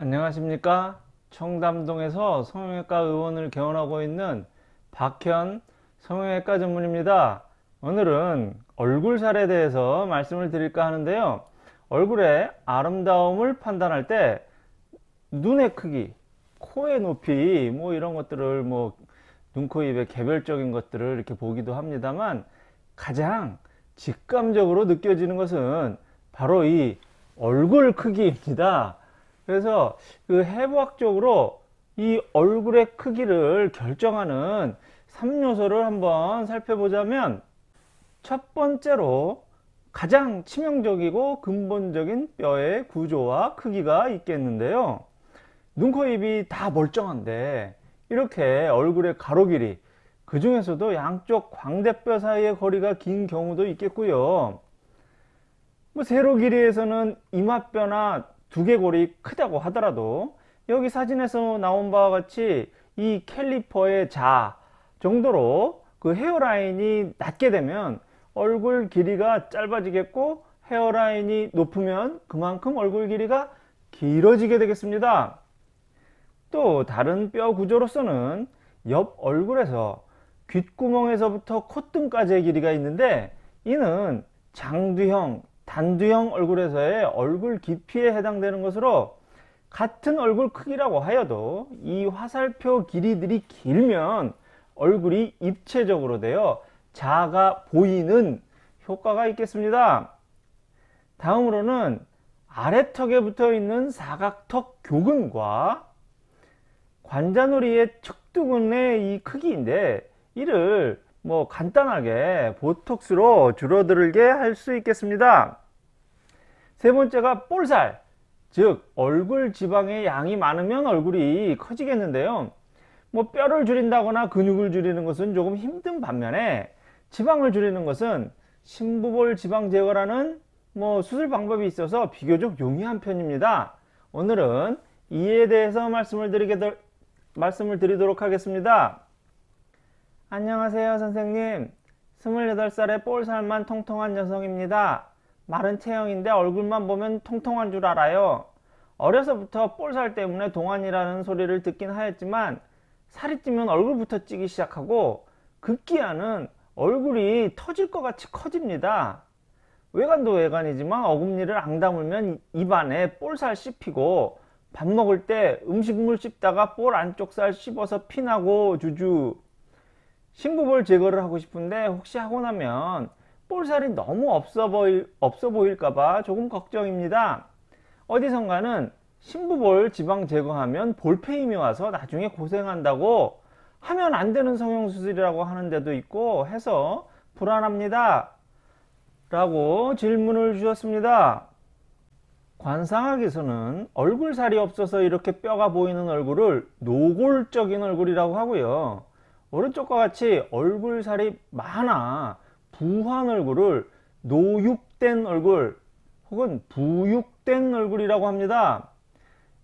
안녕하십니까. 청담동에서 성형외과 의원을 개원하고 있는 박현 성형외과 전문입니다. 오늘은 얼굴살에 대해서 말씀을 드릴까 하는데요. 얼굴의 아름다움을 판단할 때 눈의 크기, 코의 높이 뭐 이런 것들을 눈, 코, 입의 개별적인 것들을 이렇게 보기도 합니다만 가장 직감적으로 느껴지는 것은 바로 이 얼굴 크기입니다. 그래서 그 해부학적으로 이 얼굴의 크기를 결정하는 3요소를 한번 살펴보자면, 첫 번째로 가장 치명적이고 근본적인 뼈의 구조와 크기가 있겠는데요. 눈, 코, 입이 다 멀쩡한데 이렇게 얼굴의 가로 길이, 그 중에서도 양쪽 광대뼈 사이의 거리가 긴 경우도 있겠고요. 세로 길이에서는 이마뼈나 두개골이 크다고 하더라도 여기 사진에서 나온 바와 같이 이 캘리퍼의 자 정도로 그 헤어라인이 낮게 되면 얼굴 길이가 짧아지겠고, 헤어라인이 높으면 그만큼 얼굴 길이가 길어지게 되겠습니다. 또 다른 뼈 구조로서는 옆 얼굴에서 귓구멍에서부터 콧등까지의 길이가 있는데, 이는 장두형, 단두형 얼굴에서의 얼굴 깊이에 해당되는 것으로, 같은 얼굴 크기라고 하여도 이 화살표 길이들이 길면 얼굴이 입체적으로 되어 작아 보이는 효과가 있겠습니다. 다음으로는 아래턱에 붙어 있는 사각턱 교근과 관자놀이의 측두근의 이 크기인데, 이를 간단하게 보톡스로 줄어들게 할 수 있겠습니다. 세 번째가 볼살, 즉 얼굴 지방의 양이 많으면 얼굴이 커지겠는데요. 뼈를 줄인다거나 근육을 줄이는 것은 조금 힘든 반면에 지방을 줄이는 것은 심부볼 지방 제거라는 수술 방법이 있어서 비교적 용이한 편입니다. 오늘은 이에 대해서 말씀을 드리도록 하겠습니다. 안녕하세요 선생님. 28살의 볼살만 통통한 여성입니다. 마른 체형인데 얼굴만 보면 통통한 줄 알아요. 어려서부터 볼살 때문에 동안이라는 소리를 듣긴 하였지만 살이 찌면 얼굴부터 찌기 시작하고 급기야는 얼굴이 터질 것 같이 커집니다. 외관도 외관이지만 어금니를 앙다물면 입안에 볼살 씹히고, 밥 먹을 때 음식물 씹다가 볼 안쪽 살 씹어서 피나고 주주. 심부볼 제거를 하고 싶은데 혹시 하고 나면 볼살이 너무 없어 보일까봐 조금 걱정입니다. 어디선가는 심부볼 지방 제거하면 볼펜임이 와서 나중에 고생한다고, 하면 안 되는 성형수술이라고 하는 데도 있고 해서 불안합니다 라고 질문을 주셨습니다. 관상학에서는 얼굴살이 없어서 이렇게 뼈가 보이는 얼굴을 노골적인 얼굴이라고 하고요, 오른쪽과 같이 얼굴살이 많아 부한 얼굴을 노육된 얼굴 혹은 부육된 얼굴이라고 합니다.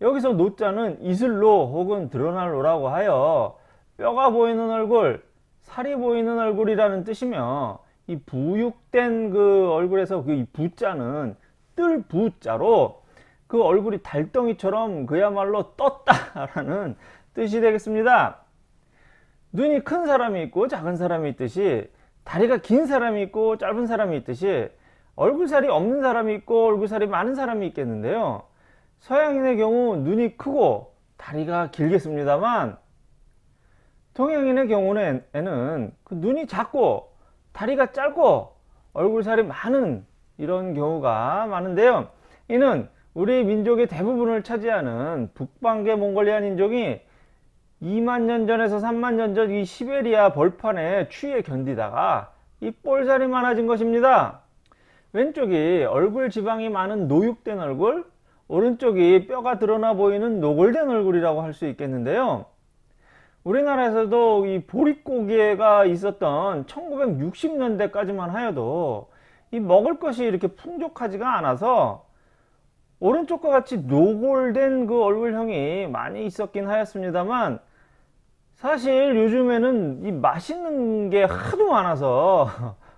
여기서 노자는 이슬로 혹은 드러날로라고 하여 뼈가 보이는 얼굴, 살이 보이는 얼굴이라는 뜻이며, 이 부육된 그 얼굴에서 그 부자는 뜰 부자로 그 얼굴이 달덩이처럼 그야말로 떴다라는 뜻이 되겠습니다. 눈이 큰 사람이 있고 작은 사람이 있듯이, 다리가 긴 사람이 있고 짧은 사람이 있듯이, 얼굴살이 없는 사람이 있고 얼굴살이 많은 사람이 있겠는데요. 서양인의 경우 눈이 크고 다리가 길겠습니다만, 동양인의 경우에는 그 눈이 작고 다리가 짧고 얼굴살이 많은 이런 경우가 많은데요. 이는 우리 민족의 대부분을 차지하는 북방계 몽골리안 인종이 2만 년 전에서 3만 년 전 이 시베리아 벌판에 추위에 견디다가 이 볼살이 많아진 것입니다. 왼쪽이 얼굴 지방이 많은 노육된 얼굴, 오른쪽이 뼈가 드러나 보이는 노골된 얼굴이라고 할 수 있겠는데요. 우리나라에서도 이 보릿고개가 있었던 1960년대까지만 하여도 이 먹을 것이 이렇게 풍족하지가 않아서 오른쪽과 같이 노골된 그 얼굴형이 많이 있었긴 하였습니다만, 사실 요즘에는 이 맛있는 게 하도 많아서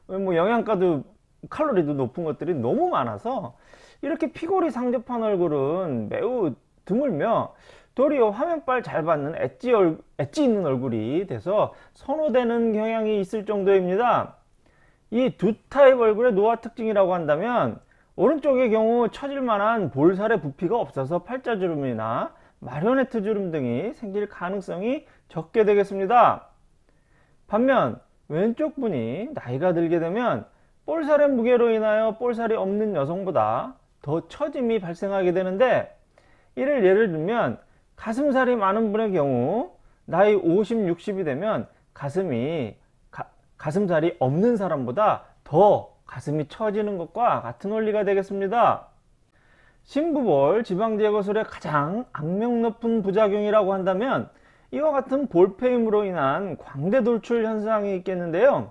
영양가도 칼로리도 높은 것들이 너무 많아서 이렇게 피골이 상접한 얼굴은 매우 드물며 도리어 화면빨 잘 받는 엣지 있는 얼굴이 돼서 선호되는 경향이 있을 정도입니다. 이 두 타입 얼굴의 노화 특징이라고 한다면 오른쪽의 경우 처질만한 볼살의 부피가 없어서 팔자주름이나 마리오네트 주름 등이 생길 가능성이 적게 되겠습니다. 반면 왼쪽 분이 나이가 들게 되면 볼살의 무게로 인하여 볼살이 없는 여성보다 더 처짐이 발생하게 되는데, 이를 예를 들면 가슴살이 많은 분의 경우 나이 50, 60이 되면 가슴살이 없는 사람보다 더 가슴이 처지는 것과 같은 원리가 되겠습니다. 심부볼 지방제거술의 가장 악명 높은 부작용이라고 한다면 이와 같은 볼페임으로 인한 광대돌출 현상이 있겠는데요.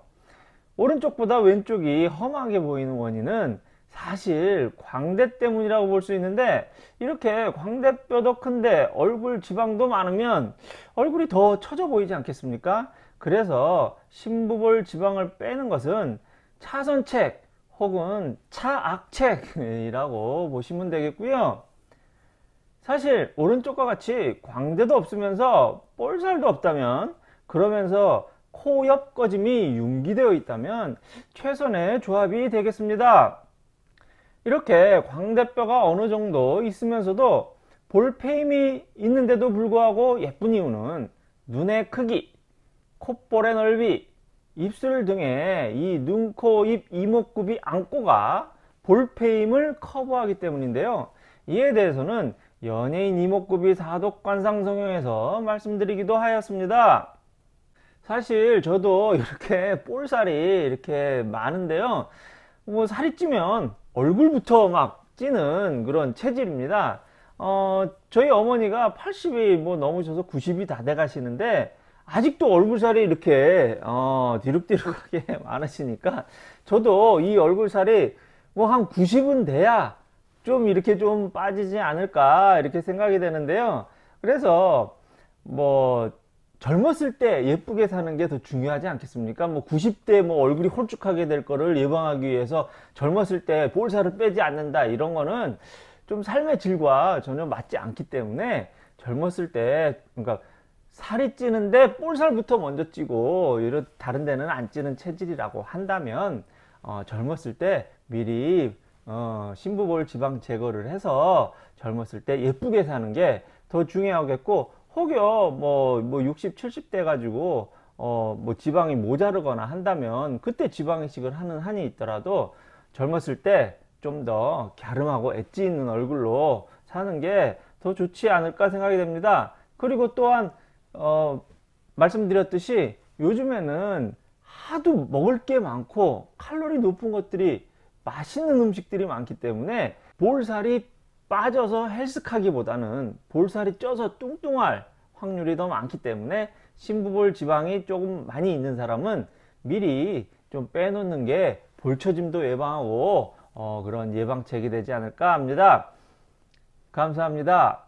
오른쪽보다 왼쪽이 험하게 보이는 원인은 사실 광대 때문이라고 볼 수 있는데, 이렇게 광대뼈도 큰데 얼굴 지방도 많으면 얼굴이 더 처져 보이지 않겠습니까? 그래서 심부볼 지방을 빼는 것은 차선책 혹은 차악책이라고 보시면 되겠고요. 사실 오른쪽과 같이 광대도 없으면서 볼살도 없다면, 그러면서 코 옆 꺼짐이 융기되어 있다면 최선의 조합이 되겠습니다. 이렇게 광대뼈가 어느 정도 있으면서도 볼페임이 있는데도 불구하고 예쁜 이유는 눈의 크기, 콧볼의 넓이, 입술 등의 이 눈, 코, 입, 이목구비, 안고가 볼페임을 커버하기 때문인데요. 이에 대해서는 연예인 이목구비 사독관상성형에서 말씀드리기도 하였습니다. 사실 저도 이렇게 볼살이 이렇게 많은데요, 뭐 살이 찌면 얼굴부터 막 찌는 그런 체질입니다. 저희 어머니가 80이 뭐 넘으셔서 90이 다 돼 가시는데 아직도 얼굴살이 이렇게 뒤룩뒤룩하게 많으시니까 저도 이 얼굴살이 뭐 한 90은 돼야 좀 이렇게 좀 빠지지 않을까 이렇게 생각이 되는데요. 그래서 뭐 젊었을 때 예쁘게 사는 게 더 중요하지 않겠습니까? 뭐 90대 뭐 얼굴이 홀쭉하게 될 거를 예방하기 위해서 젊었을 때 볼살을 빼지 않는다, 이런 거는 좀 삶의 질과 전혀 맞지 않기 때문에 젊었을 때, 그러니까 살이 찌는데 볼살부터 먼저 찌고 이런 다른 데는 안 찌는 체질이라고 한다면 젊었을 때 미리 심부볼 지방 제거를 해서 젊었을 때 예쁘게 사는 게 더 중요하겠고, 혹여 뭐 60, 70대 가지고 뭐 지방이 모자르거나 한다면 그때 지방 이식을 하는 한이 있더라도 젊었을 때 좀 더 갸름하고 엣지 있는 얼굴로 사는 게 더 좋지 않을까 생각이 됩니다. 그리고 또한 말씀드렸듯이 요즘에는 하도 먹을 게 많고 칼로리 높은 것들이, 맛있는 음식들이 많기 때문에 볼살이 빠져서 헬스카기보다는 볼살이 쪄서 뚱뚱할 확률이 더 많기 때문에 심부볼 지방이 조금 많이 있는 사람은 미리 좀 빼놓는 게 볼처짐도 예방하고 그런 예방책이 되지 않을까 합니다. 감사합니다.